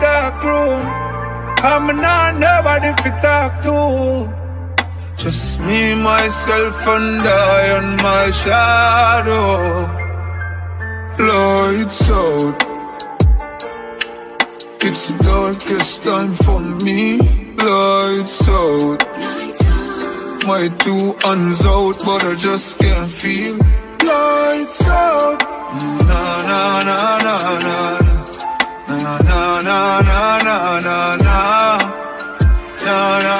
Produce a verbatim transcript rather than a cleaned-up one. dark room. I'm not nobody to talk to. Just me, myself, and I on my shadow. Lights out. It's the darkest time for me. Lights out. My two hands out, but I just can't feel. Lights out. Na na na na na. Na na na na na na. Na na.